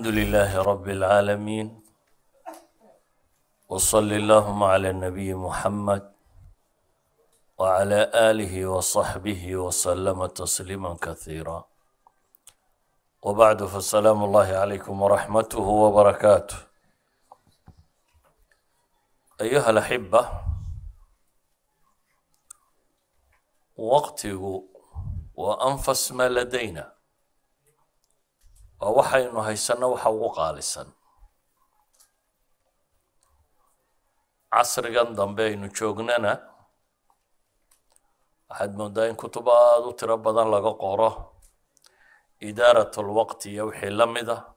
الحمد لله رب العالمين، وصلى اللهم على النبي محمد وعلى آله وصحبه وسلم تسليما كثيرا، وبعد، فالسلام الله عليكم ورحمته وبركاته. أيها الأحبة، وقته وأنفس ما لدينا ووحين هيسن وحوق على السن عصر قندم بين وشوقنا أحد مدين كتبات وتربضا لقى قراه إدارة الوقت يوحي لمدة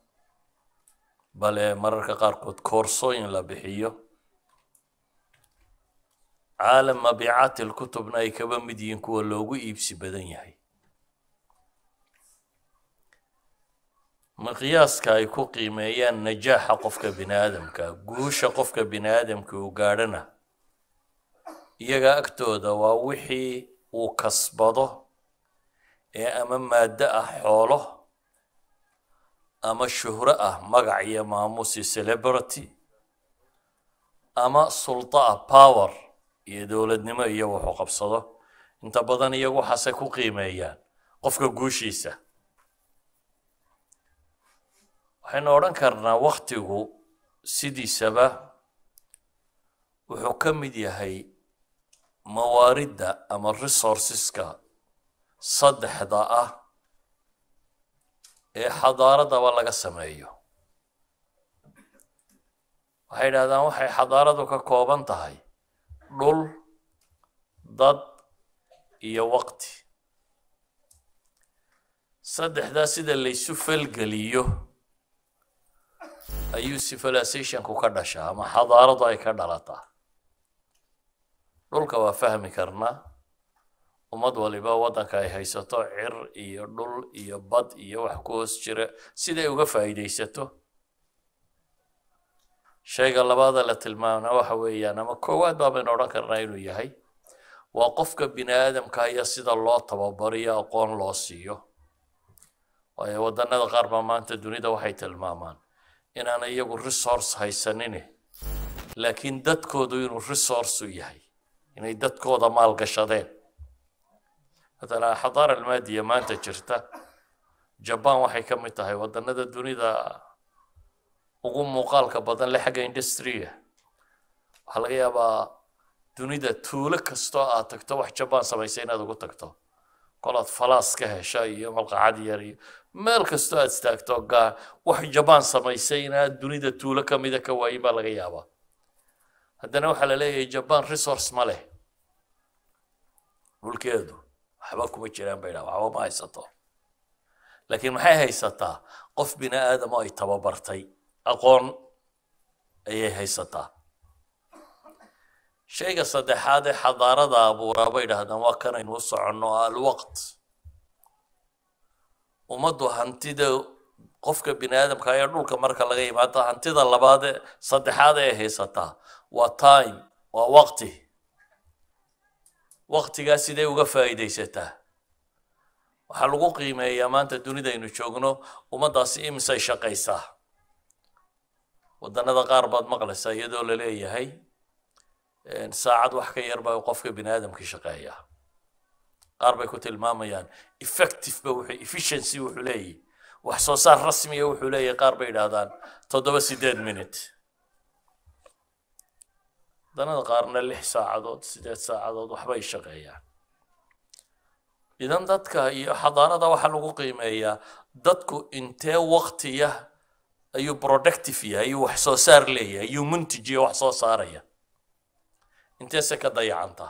بل مرة قاركود كورسوين لبحيو عالم مبيعات الكتب نايكبا مدين كولوغو إبسي بدن يحي مقياسكا يكو قيميان نجاح قفك بنادمكا قوش قفك بنادمكا وقارنا إياقا أكتو دواوحي وكسبضه أما مادة حوله أما الشهرة مقعية ماموسي سيلبرتي أما سلطة باور إيا دولة نما إياوحو قبصده انت بدن إياقو حسكو قيميان قفك قوشيسا waxaynu oran karnaa waqtigu sidiisaba wuxuu ka mid yahay mawaaridda ama resourceska saddexda ah ee xadaaradaba laga sameeyo. waxay yidhahdaan waxay xadaaradu ka kooban tahay dhul, dad iyo waqti. saddexdaa sida laysu falgeliyo ayuu civilization-ku ka dhashaa ama xadaaradu ay ka dhalataa. dhulka waa fahmi karnaa, ummad waliba waddanka ay haysato cir iyo dhul iyo bad iyo wax ku hoos jira siday uga faa'iidaysato. shayga labaada la tilmaamna waxa weeyaan ama koowaad baan odhan karnaa inuu yahay waa qofka bini'aadamka iyo sida loo tababariyo aqoon loo siiyo. waayo waddannada qaar baa maanta dunida waxay tilmaamaan إن أنا يجو ريسورس هاي سنينه، لكن دتكو دوينو ريسورس وياهي، إن يدتكو ده مال قشادين. مثلا الحضارة المادية ما أنت شرتها، جبان وحي كم تهاي ودنا ده الدنيا ده وقوم مقال كبدن لحاجة إندسترية، حلقيا با الدنيا ده تولك استوى تكتو وح جبان سبعين هذا قط تكتو، قالت فلاس كهشاي يوم القعدي يري. مالك استوى استاكتو قا وحي جبان سمايسينا الدنيا تولك ميدا كوايبا لغيابا هدنا وحالا ليه جبان ريسورس ماله قول كيدو حباكم الجيران بينا وعبا ما يسطو لكن محايا هيسطا قف بنا آدم اي تبابرتي اقون ايه هيسطا شيء صدحاد حضارة دا ابو رابينا هدنا وكان ينوصع عنه الوقت ummaddu hantida qofka bini'aadamka ah ee dhulka marka laga yimaado hantida labaad saddexaad ee haysata waa time waa waqti. waqtiga sidee uga faa'iidaysataa waxa lagu qiimeeyaa maanta dunida aynu joogno ummaddaasi imisay shaqaysaa. wadannada qaar baad maqlaysaa iyadoo la leeyahay saacad wax ka yar baa qofka bini'aadamka shaqeeyaa. qaar bay ku tilmaamayaan effective ba wuxuu efficiency wuxuu leeyahay wax soo saar rasmi ah wuxuu leeyahay qaar bay yiraahdaan 7 minute danada qaarna 6 saacadood 8 saacadood waxbay shaqeeyaan. idan dadka iyo xadaarada waxa lagu qiimeeyaa dadku intee waqtiga ayuu productive yahay wax soo saar leeyahay ayuu muntijiyo wax soo saaraya intee ka dayacanta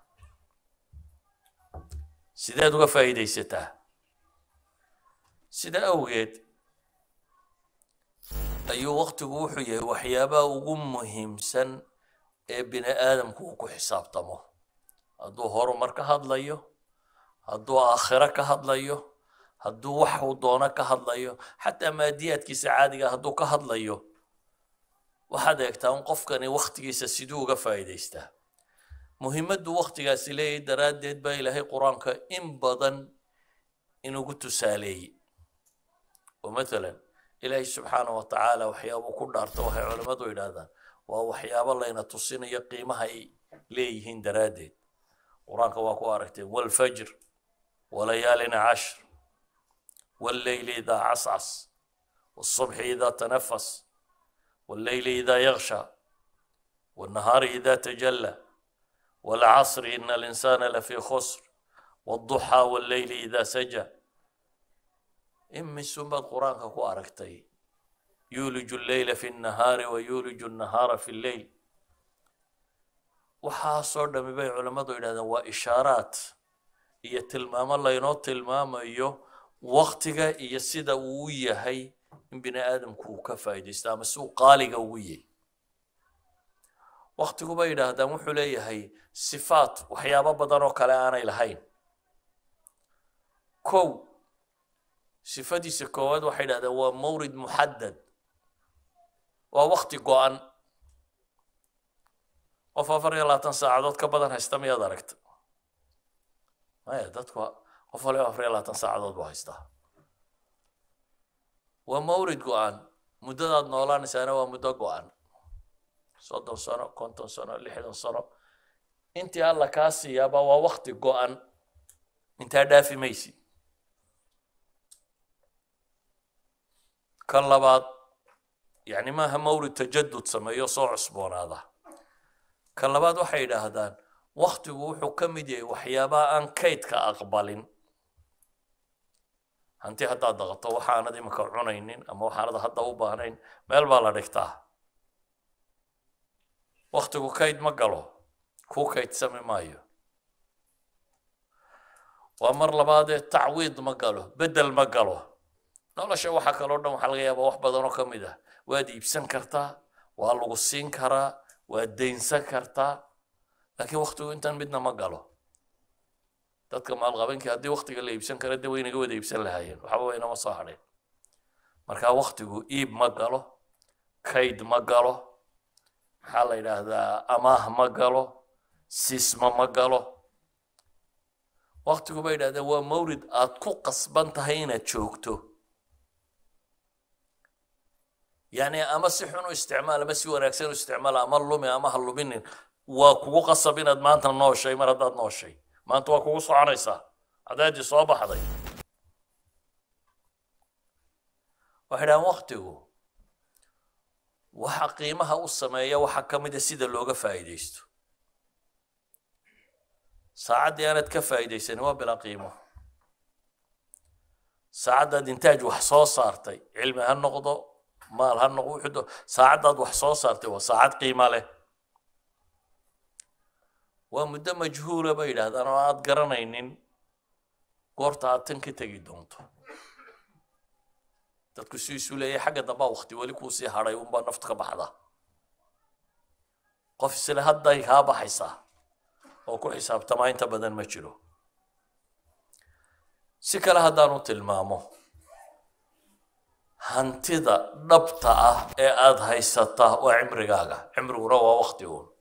سيدا دوغا فايديستا سيدا اوغيت أيو وقت وحي وحيابا وقم مهم سن ابن آدم كوكو حساب طمو هدو هرمر كهد ليو هدو آخرة كهد ليو هدو وحو دونا كهد ليو حتى ما ديات كيس عادي هدو كهد ليو وحدا يكتاون قفكني وقت كيس السدوغة فايديستا مهمة وقت كيس ليه دراد ديت باي لهي قرانك إن بدن إنو قلتو سالي ومثلا إلهي سبحانه وتعالى وحيابه كل أرتوه علماء دوي هذا وحياب الله إن تصين يقيمها ليهن درادد قرآنك واكو أركته والفجر وليالنا عشر والليل إذا عصعص والصبح إذا تنفس والليل إذا يغشى والنهار إذا تجلى والعصر إن الإنسان لفي خسر والضحى والليل إذا سجى إمي سنبا القرآن كو أركتي يولج الليل في النهار ويولج النهار في الليل وحاصر دمي بي علماء إلى ذا إشارات هي تلمام الله ينو تلمام إيو وقتك هي سيدة ووية هي من بني آدم كو كفايد إسلام السوق قالي قوية وقتك بي إلى ذا محلية هي صفات وحيابا بدنو كلانا إلهين كو صفاتي سكواد وحيد هذا هو مورد محدد ووقت قوان وفافر يلا تنسى عددك بدن هستم يدركت ما يدركت وفافر يلا تنسى عدد بهسته ومورد قوان مدد نولان سنة ومدد قوان 30 سنة 50 سنة 60 سنة انت الله كاسي يابا ووقت قوان انت دافي ميسي كلا بعض يعني ما هم مورد تجدد سميه صاع صبون هذا كلا بعض وحيد هذان وقت وحو كمدي وحيابا أن كيت كأقبالين أنت حتى ضغطة وحنا دي مكرونين أما وحنا حتى وبانين ما البلا ركتاه وقت وكيد مقله كوكيد سمي مايو وأمر لبعض تعويض مقله بدل مقله nolosha waxa kala dhan waxa laga yaabaa wax badan oo kamid ah waad iibsan kartaa waa lagu siin karaa waa deynsan kartaa laakiin waqtigu intaan midna ma galo dadka maalqabanka haddii waqtiga la iibsan kara dawey inaga wada iibsan lahaayeen waxba wayna ma soo hadheen marka waqtigu iib ma galo kayd ma galo maxaa la yiraahdaa amaah ma galo sisma ma galo waqtigu bay yidhaahdeen waa mawrid aad ku qasban tahay inaad joogto يعني أما سحنو استعمال أما سوى نكسر استعمال أما اللومي أما هاللومين وكو قصبين ما أنت نوشي ما رداد نوشي ما أنت وكو صعريسة عداد صوابة حضي وحدا وقته وحقيمها والسماية وحكم دا سيدا اللوغة فايديستو ساعد ديانت كفايديسين وبلا قيمة ساعد انتاج وحصو صارتي علمي هالنقضة maal han ugu xidho saacadad wax soo saartay waa saacad qiimo leh waa muddo majhuula bay yiraahdaan oo aad garanaynin goorta aad tan ka tagi doonto dadku sii suuleeyay xagga daba waqti wali ku sii haray uun baa nafta ka baxda qof isla hadday ka baxaysaa oo ku xisaabtama inta badan ma jiro si kale haddaan u tilmaamo هانتيدا نبتة أد هيستا وعمر جاجا عمر وروى وقتهون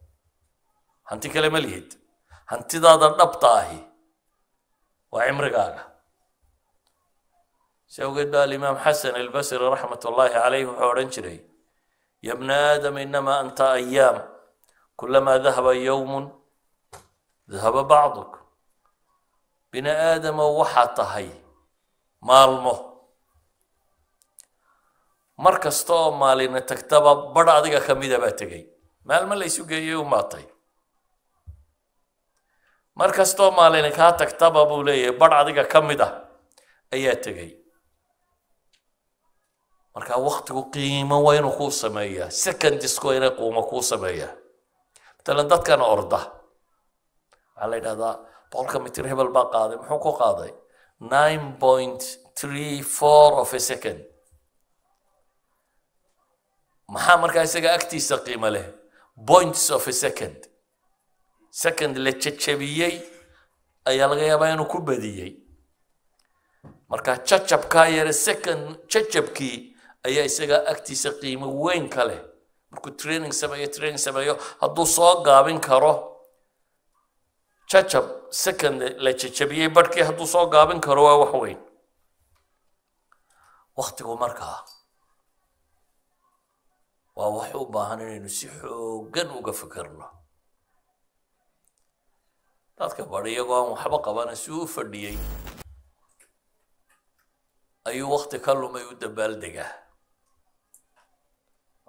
هانتي كلمة ليد هانتيدا نبتة هي وعمر جاجا سيقول الإمام حسن البصري رحمة الله عليه وحورنشري يا ابن آدم إنما أنت أيام كلما ذهب يوم ذهب بعضك بن آدم وحطهي مالمه markasto maalina tagtaba badh adiga kamidaba tagay maalma la isu geeyo maatay markasto maalina ka tagtaba buu leeyahay badh adiga kamida ayaa tagay marka waqtigu qiimo weyn uu ku sameeyaa seconds ko ina qooma ku sameeyaa tan dadkan orda alayda bolka mitir hebel ba qaaday muxuu ku qaaday 9.34 of a second maxaa markaa isaga agtiisa qiimo leh points of a second la jajabiyay ayaa laga yaabaa inuu ku badiyay marka jajabka yar second jajabki ayaa isaga agtiisa qiimo weyn ka leh markuu training sameeyo hadduu soo gaabin karo jajab second la jajabiyay barkii hadduu soo gaabin karo waa wax weyn waqtigu markaa ووحو باهاني نسيحو قنو قفكرنا تاتك باريا قوام وحبقا بانا سوفر ديي اي وقت كالو ما يود بالدقا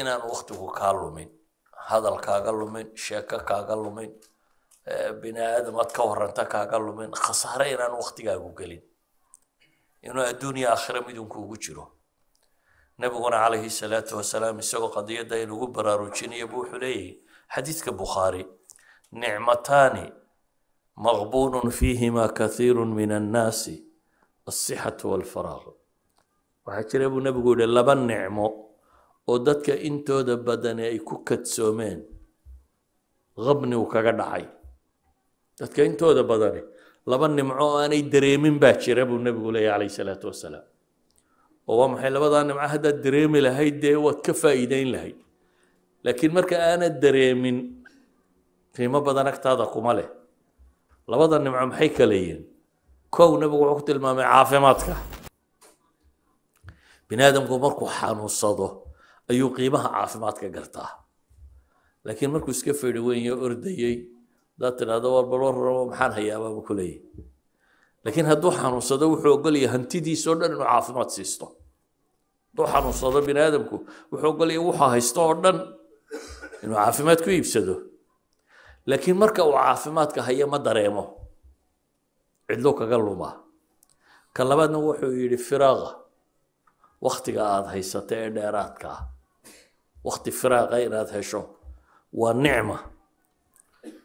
inaan waqtigu ka lumin hadalkaaga lumin sheekakaaga lumin bini aadamad ka waranta kaaga lumin khasaare inaan waqtigaagu gelin inuu adduunyo aakhira midun kuugu jiro نبينا عليه الصلاة والسلام السوء قضية دين غبرة روشيني أبو حلي حديث كبخاري نعمتان مغبون فيهما كثير من الناس الصحة والفراغ وحكي أبو نبي لبن نعمة ودتك انتو دبدني أي كوكت سومين غبني وكغدعي دتك انتو دبدني لبن نعمة أنا دريمين باكر أبو نبي عليه الصلاة والسلام ومحي لبضان معهد الدريم لهي دي وكفا ايدين لهي لكن مركا انا الدريم فيما بدنك تادقو ماله لبضان مع محيكا لين كون نبغو وقت المامي عافماتك بنادم كو مركو حانو الصدو ايو قيمها عافماتك قرطاها لكن مركو سكفي لوين يا ارديي ذات الادوار بالور محان هيا بابو كلي لكن هادو حانو صدو وحوقل يهنتدي سودا انو عافمات سيستو روحان وصدر بني آدمكو وحو قال لي وحا هيستوردن إنه عافماتكو يبسدو لكن مركا وعافماتك هي ما دريمو عدلوك قالوا ما كان لبادنا وحو يلي فراغة وقتك آد هيستير ديراتك وقت فراغة إناد هيشو والنعمة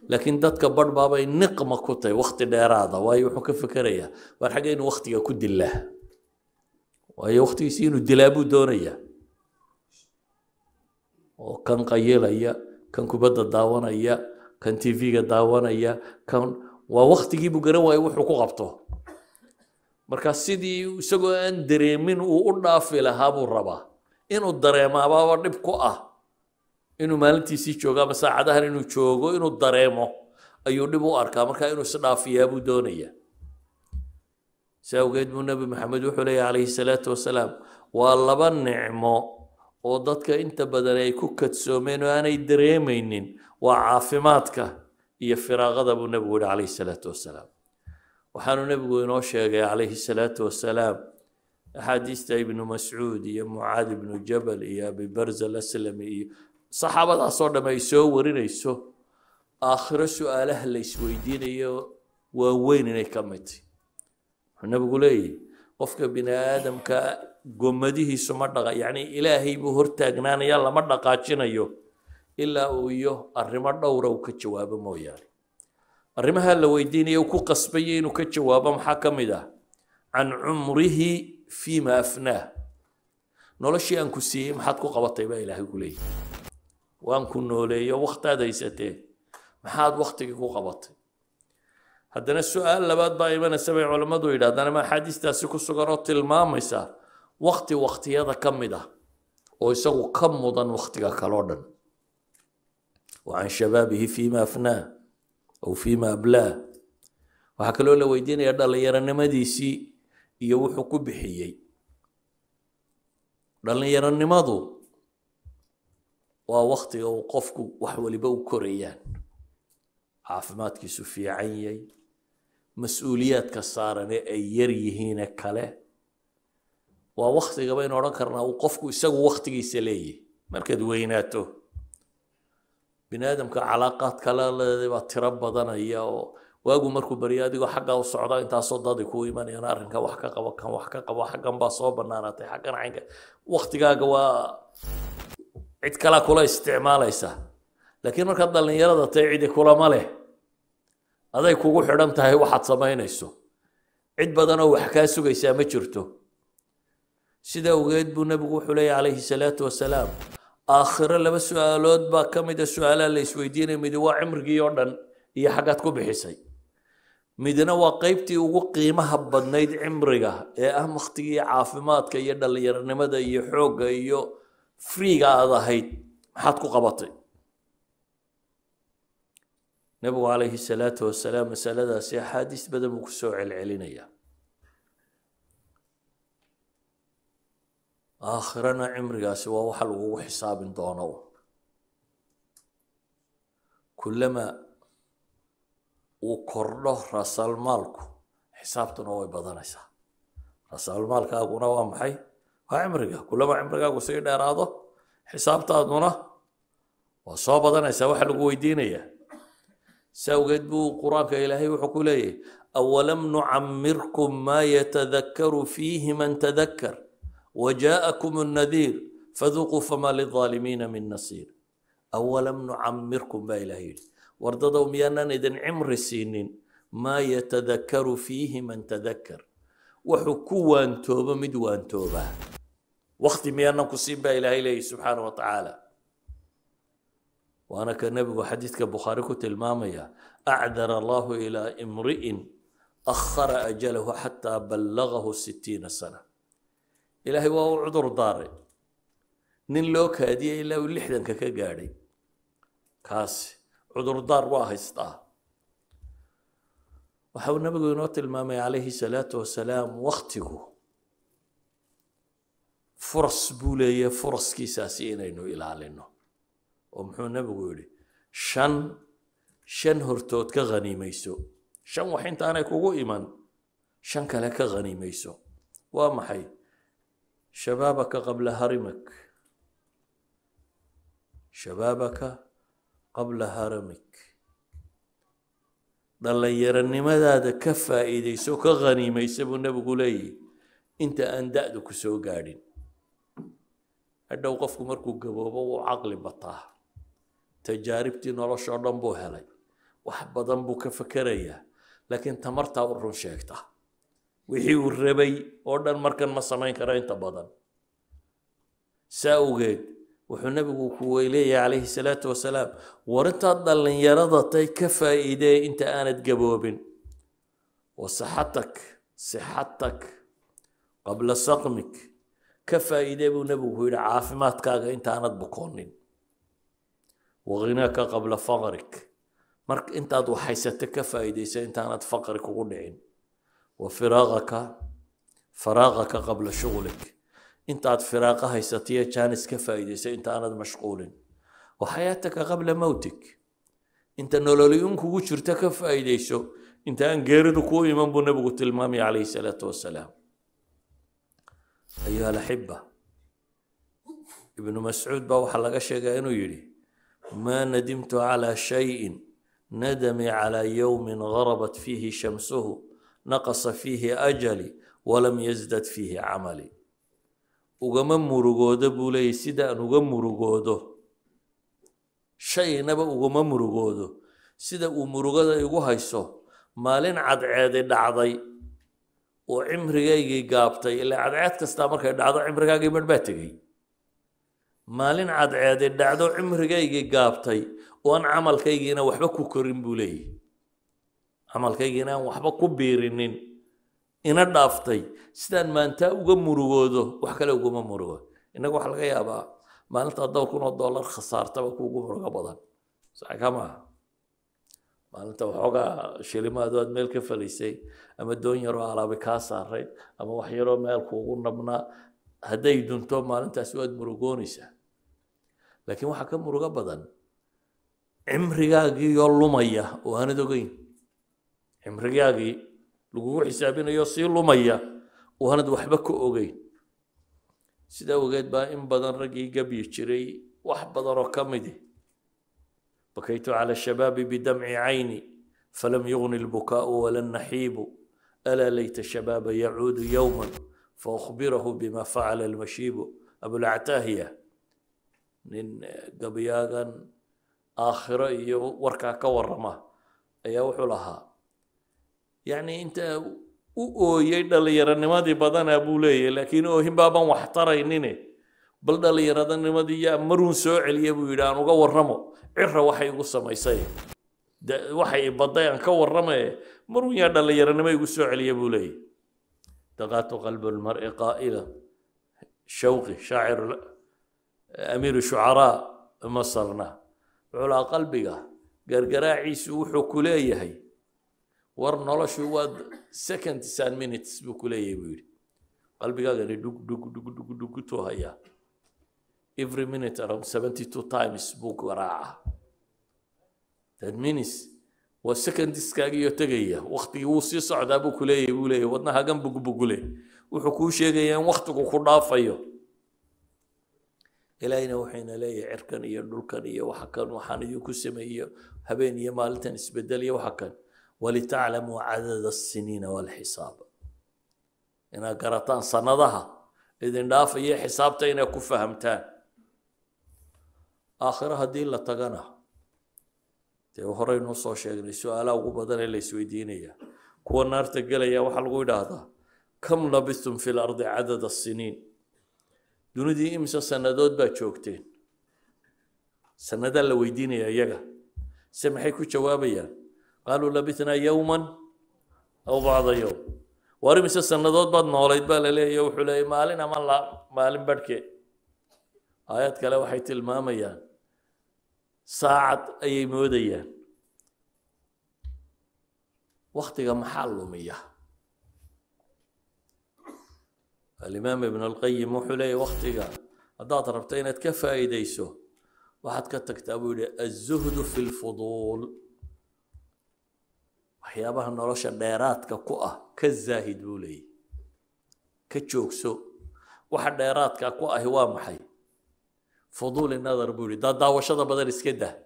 لكن دادك بار بابا النقمة كوتي وقت ديراتك ويوحو كفكرية والحقين وقتك كد الله وهي وقتي يصيروا دلابو دونية وكان قيلة هي كان كبدة داوانة هي كان تيفية داوانة هي كان ووقتي يجيبوا قروا يروحوا كغبطوا مركز سيدي يسقوا أن دريمين وقلنا في لهابو الربا إنه الدريمة بابا نبقوا إنه مالتي سيشوغا مساعدها إنه شوغو إنه الدريمة أيون نبقوا أركا مركز إنه صنافية بدونية ساوغيد النبي محمد وحلي عليه الصلاة والسلام والله نعمه وضدك انت بدني كوكت سومين وانا دريمين وعافماتك هي فراغ ابو النبي عليه الصلاة والسلام وحان النبي ينوشي عليه الصلاة والسلام احاديث ابن مسعود يا معاذ بن جبل يا ابي برزة الاسلمي صحابة اصلا ما يسورين يسو اخر سؤال اهل السويدين ووين يكمتي النبي يقول لي قفك بني آدم كجمده سمدقة يعني إلهي بهرتاقنان يلا مدقاتشنا يو إلا ويو الرمى الدورة وكجواب موياري الرمى هالويدين يوكو قصبيين وكجواب محاكم ده عن عمره فيما أفناه نولشي أنكو سيم حدكو قبطي با إلهي يقول لي وأنكو نولي وقت هذا يساتي محاد وقتك يكو قبطي هذا السؤال لبعض دائما السبع علماء دويدا أنا ما حديث تاسكو سكرات المامسة وقتي هذا كم ده ويسوي كم ضن وقتها كالوردن وعن شبابه فيما أفناه أو فيما أبلاه وحكى له لو يدين يدا ليرى نمديسي يوحكو بحيي لأن يرى النماضو ووقتي وقفكو وحولي بو كوريان عافماتك سوفي عيني مسؤولياتك صارن اي يريهين كله ووقتي قبل نوركرنا وقفكو يسوي وقتي سلي markaad weynaato binaadamka calaaqad kala leeyahay tiro badanaya oo waagu markuu bariyo adigoo xaqqa u socdo inta soo dadii ku iimanayaan arrinka wax ka qabo kan wax ka qabo xaqan ba soo banaanatay xaqan aynka waqtigaaga waa cid kala kula isticmaalaysa laakiin marka dhalinyarada tay cid kula ma leh aday kugu xidhan tahay waxaad sameynayso cid badan oo wax ka sugaysa ma jirto sida ugeed buu nabigu wuxuu leeyahay alayhi salaatu wasalaam آخر لما سؤالات با كميد السؤالات اللي سويدين مدوا عمرقي يوردن هي حاجات كو بحسي مدنا وقيبتي وقيمها بدنيد عمرقه أهم اختي عافمات كي يدل اللي يرنمدا يحوق يو فريقة هذا هيد حاتكو قبطي نبو عليه الصلاة والسلام مسألة سي حادث بدا مكسوع العلينية آخرنا عمرقاس ووحل وحساب دونه كلما وكره راس المالك حسابتنا هو بدنسا راس المالك أقونا ومحي وعمرقا كلما عمرقا وسيد إراده حسابته أدونا وصوب بدنسا وحل ويدينية سوجد بو قرآنك إلهي وحكوليه أولم نعمركم ما يتذكر فيه من تذكر وجاءكم النذير فذوقوا فما للظالمين من نصير أولم نعمركم ما إلهي وارضضوا ميانا إذن عمر السنين ما يتذكر فيه من تذكر وحكوان توبة مدوان توبة وقت ميانا قصيم با إلهي سبحانه وتعالى وأنا كنبي وحديث كبخاريكو تلماميا أعذر الله إلى امرئ أخر أجله حتى بلغه 60 سنة إلهي وهو عذر داري نين لو كادي إلا ولحدن ككاقاري كاسي عذر دار واهستا وحاول نبقى نوت المامي عليه الصلاة والسلام وقته فرص بولية فرص كيساسيين إنه إلى علينا ومحو نبقى لي شن هرتوت كغني ميسو شن وحين تانا كوغو إيمان شن كلا كغني ميسو ومحي شبابك قبل هرمك شبابك قبل هرمك ضل يرني ماذا كفى إيدي سوك غني ما يسبو النبي لي أنت أندأدك سو قاعدين هذا وقفك مركو قبوبة وعقل بطاه تجاربتي نرش عرم بوها لي وحب ضنبك فكرية لكن تمرتها ورن شاكتها وحي الربي أردن مركن ما سمعين كراين تبادن ساوجد وحن النبي كويلي عليه الصلاة والسلام ورنت ضل يرضى كفى إيدي أنت آنت جبوب وصحتك قبل سقمك كفى إيدي ونبي كويلي عافماتك أنت آنت بكونين وغناك قبل فقرك مرك أنت أضو حيستك كفى إيدي أنت آنت فقرك وغنين وفراغك قبل شغلك انت عاد فراغها هيستيه جانس كفايدة انت عاد مشغول وحياتك قبل موتك انت نولوليون كو جرتك فايديسو انت ان غيرد كو من بنبو تلمامي عليه الصلاة والسلام ايها الاحبة ابن مسعود با وخا لغا شيغا انو يري ما ندمت على شيء ندمي على يوم غربت فيه شمسه نقص فيه أجلي ولم يزدد فيه عملي وغمم مرغوده بولي سيدا نغم مرغوده شيء نبا وغمم مرغوده سيدا ومرغوده يغو هيسو مالين عدعادي دعداي وعمرغايغي غابتاي الا عدعاد كستا markay dhacdo عمرغايغي badbaadtay maalin cadceedii dhacdo عمرغايغي غابتاي oo aan amalkaygiina waxba ku korin buulay amalkaygiina aan waxba ku biirinin ina dhaaftay sidaan maanta uga murugoodo wax kale uga ma murugo inagu wax laga yaaba maalinta $1,000 khasaartaba kuugu murugo badan saakama maalinta waxooga shilimaadooda meel ka falisay ama doon yar oo alaab ka saaray ama wax yar oo meel kuugu nabna haday dunto maalintaas waad murugoonaysaa laakiin waxa ka murugo badan cimrigaagii oo lumaya oo aan ogeyn عمرياقي لو حسابنا يصير لمية وهند وحبك أوجي سيدا وقيت با إن بدن رقي قبي يشتري واحد بدر وكمده. بكيت على الشباب بدمع عيني فلم يغني البكاء ولا النحيب، ألا ليت الشباب يعود يوما فأخبره بما فعل المشيب. أبو العتاهية من قبياغا آخرة وركا كورما أيا وحلها، يعني أنت يدل يرن مادي بدن أبو لي لكنه هم بابا واحترينني بل دل يردن مادي يا مرون سوعل يبو يدان وكورمو عرة وحي قصة ما يصير وحي بدأ كورمه مرون يدل يرن ما يقول سوعل يبو لي. دقات قلب المرء قائلة، شوقي شاعر أمير الشعراء مصرنا على قلبك قرقراعي سوحو كلية هي ورنولا شواد سكند سان مينتس بكلية بيري قلبك قرقراعي دوك دوك دوك دوك دوك تو هيا every minute around 72 times بوك وراعة 10 minutes والسكند سكاقيو تغيية وقت يوصي صعد بكلية بولي ودناها قنبك بكلي وحكوشي غيان وقتك وخرافيو إلينا وحين لي عركان إيا نولكان إيا وحكان وحانيو كسم إيا هبين إيا مالتان اسبدال إيا وحكان. ولتعلموا عدد السنين والحساب، إنا قرطان صندها إذن داف إيا حسابتين أكو فهمتان آخرها دين لطقنا تيوهرين نصو شاقني سؤالا وقبضان إلي سويدين إيا كو النار تقل إيا وحلقو دهدا كم لبثتم في الأرض عدد السنين دونيدي إمسا سندود باتشوكتين سندا لويدين يا يجا سمحيكو جوابيا قالوا لبثنا يوما أو بعض يوم وارمسا سندود بعد نوليد بالاليه يوحو لي مالين أما الله مالين بركي آيات كلا وحيت الماميا ساعة أي موديا وقتها محلو مياه. الإمام ابن القيم وحلي وقتها أدات ربطين أتكفى إيديسه واحد كتكتابوا لي الزهد في الفضول وحيابها نرشا ديرات كقوة كالزاهد بولي كتشوكسو واحد ديرات كقوة هوا محي فضول النظر بولي دا داوشة بدل اسكده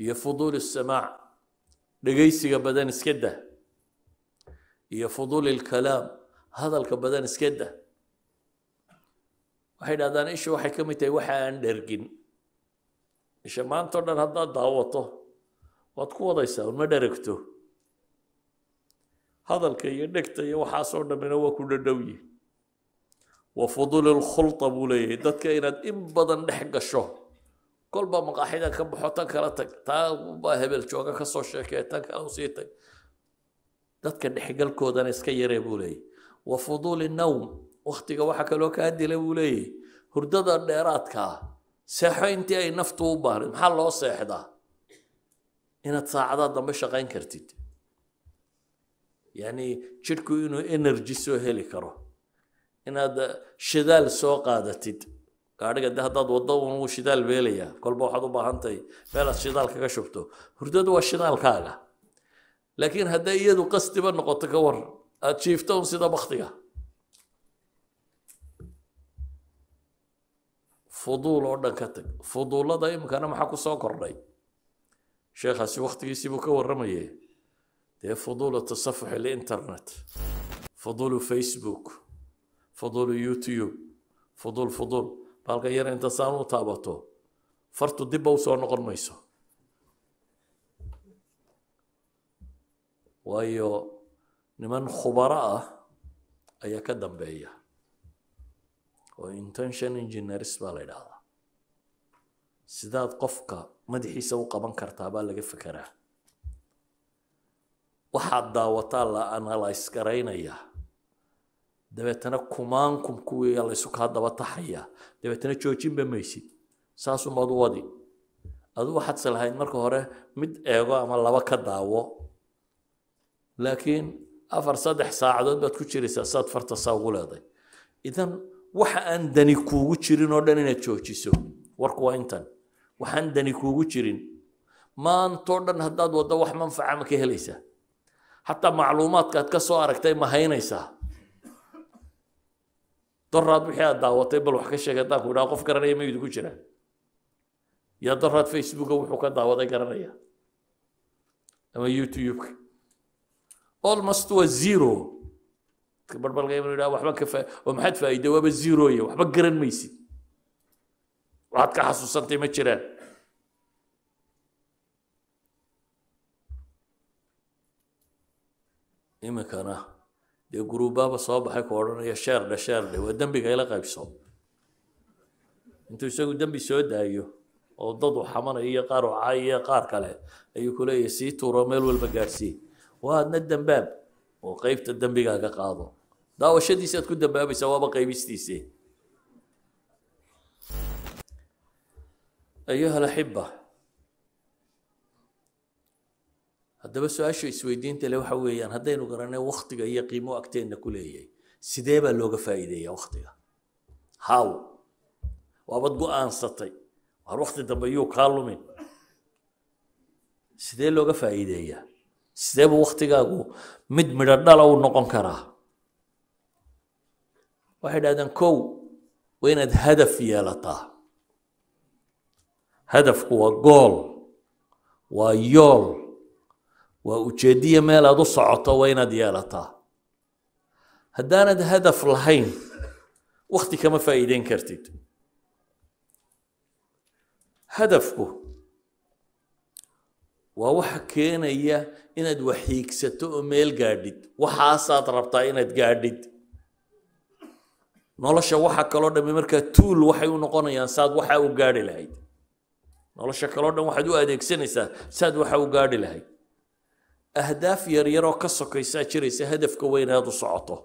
يا فضول السماع لقيسي بدل اسكده يا فضول الكلام هذا الكبدان اسكده وحين هذا ايش وحي كميتي وحي اندرجين ايش ما انتظر هذا دعوته واتكو ضيسه وما دركته هذا الكي نكته يا وحاسونا من هو كل دوي وفضول الخلطه بوليه دتك ان بدن دحق الشهر كل با مقاحيده كبحوتك كرتك تا با هبل جوقه كسو شيكيتك او سيتك دتك دحقلكودان اسك يري بولي وفضول النوم وقتها waxa kale oo ka hadilay bulay hurdada dheeraadka seexayntii ay naftu u baahan maxaa loo seexdaa inaad saacada dambe shaqayn kartid yani jirku inuu energy soo heli karo inaad shidaal soo qaadatid gaadhiga dahdaad wado uu shidaal beelaya kolba waxaad u baahantahay beelad shidaal kaga shubto hurdadu waa shidaalkaaga لكن هذا يدو قصدي بنقطة كور أتشيفتهم سيدا بختيها فضول عنا كتب فضول هذا يمكن ما حكوا ساكرني شيخ هسي وقت يسيبوا كور رمية ده فضول التصفح الإنترنت فضول فيسبوك فضول يوتيوب فضول بالغير أنت صانو تابته فرتو دبا وصانو قرميسو وايو نمن خبراء ايا كدم بيا وانتنشن انجينيرس بالي دادا سيداد قفكا مدحيسا و قبان كرتا با لغا فكرا وحا داوتا لا انالايس كرينيا دبتنا كومانكم كوي يلا سوكا دبتا حيا دبتنا جوجين بميسي ساسو مدودي ادو حد سلهين marka hore mid eego ama laba ka daawo لكن أفر صدح ساعدون باتكو تشيري ساسات فرتصاغول هذا إذن وحا أندني كوغو تشيرين وردنين تشوشيسو وركوا إنتن وحا أندني كوغو تشيرين ما أنتوردن هداد ودوح منفعة مكيهليسا حتى معلومات كاتكسو أركتاي ما هينيسا ضرّت بحياة دعوة بل وحكي شيء كذا كنا قف كرنيه ما يدقو جرا يا ضرّت فيسبوك وحكي دعوة كرنيه أما يوتيوب almost was zero كبر بالغ يمر ولا وحبك كفا ومحد فايدة وبالزيرو يو وحبك كرن ميسي وعاد كحسوس سنتيمتر إما كنا يجروبا بصابح كورن يا شر ده والدم بيجيله قايب صاب أنتوا يسووا دم بيسود أيوه أو ضدوا حمر هي قار وعاية قار كله أيوه كله يسيت ورمل والمجارسي وهذا الدم باب وقيفت الدم بيجا قاضه ده وشدي سيد كده باب يسوى بقى يبستيسي أيها الأحبة هذا بس عشوا السويدين تلو حويان هذين وقرنا وقت جاي قيموا أكتين كلية سديبة لوجا فائدة يا وقتها هاو وابدقوا أنصتي وروحت دبيو كارلو من سديبة لوجا فائدة يا سديبة وقتها جو مد مردنا لو نقن كراه واحد هذا كو وين الهدف يا لطا هدف هو جول ويول وأجدية ما لا تصعط وين ديالتها هداند هدف لهين وقتي كما فايدين كرتيت هدفك ووحكينا إياه إند وحيك ستؤمل قاردد وحاسات ربطا إند قاردد نولش وحكا لنا بمركة تول وحيو نقونا ينساد وحيو قاردي لهيد نولش كلنا وحدو أديك سنسا ساد وحيو قاردي لهيد أهداف يريرو كسوكيسا جريسا هدفك وين هادو صعوته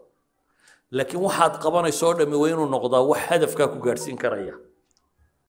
لكن واحد قباني صور دمي وينو نقضا وحدفك كو جارسين كريا